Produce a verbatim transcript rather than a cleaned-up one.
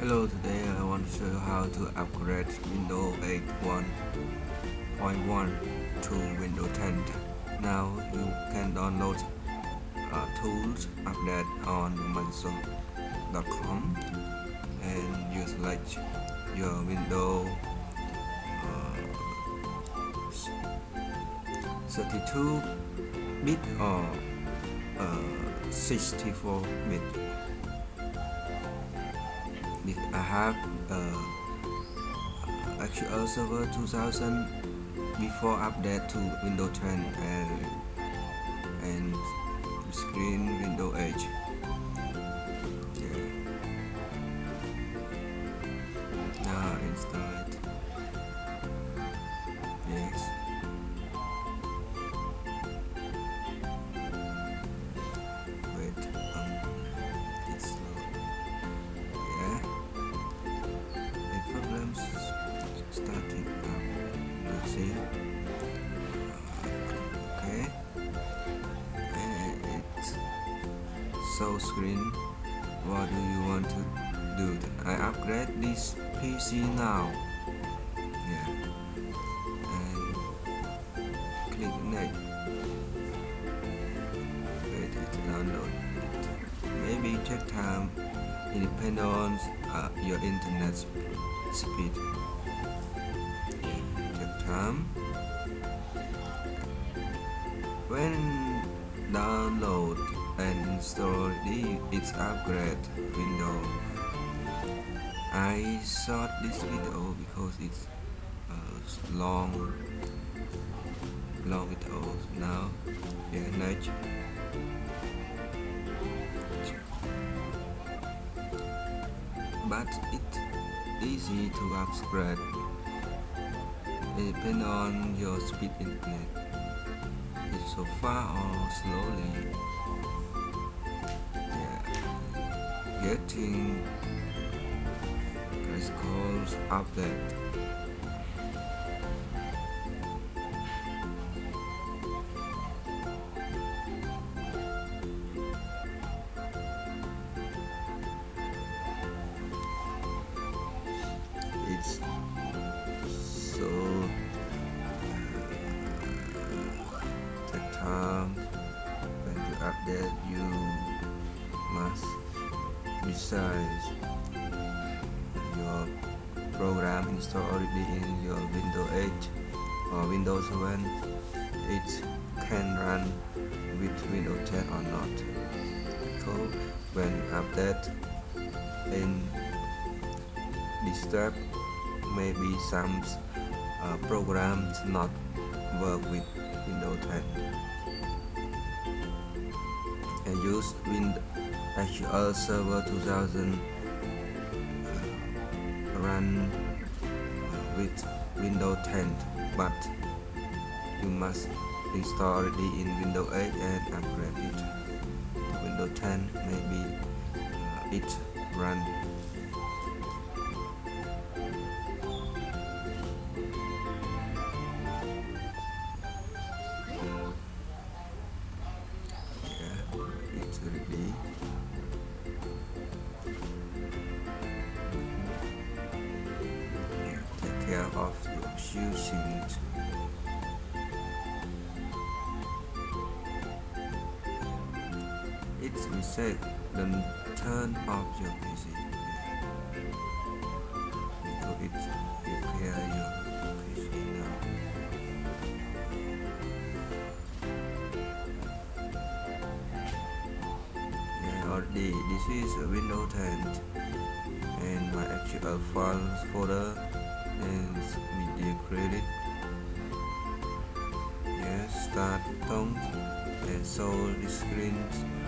Hello, today I want to show you how to upgrade Windows eight point one point one to Windows ten. Now you can download uh, tools update on Microsoft dot com and you select your Windows uh, thirty-two bit or uh, sixty-four bit. I have uh, actual server two thousand before update to Windows ten and, and screen Windows eight. Okay. Now install it. Yes. Wait. Um, it's slow. Yeah. Starting now, let's see. Okay, and it's so screen. What do you want to do? I upgrade this P C now. Yeah, and click next. Wait, it's download. Maybe take time. It depends on uh, your internet speed. When download and install its upgrade Windows. I shot this video because it's a uh, long long video now. Yeah, next. But it's easy to upgrade. It depends on your speed internet. It's so far or slowly. Yeah. Getting calls update. It's so. When you update, you must resize your program installed already in your Windows eight or Windows seven. It can run with Windows ten or not. So when you update in this step, maybe some uh, programs not work with Windows ten. I use Windows H L Server two thousand uh, run with Windows ten, but you must install it in Windows eight and upgrade it to Windows ten. Maybe uh, it run. Really? Yeah, take care of your choosing. It's reset, then turn off your P C because it requires your P C now. This is Windows ten and my actual files folder and media credit. Yes, start tone and show the screen.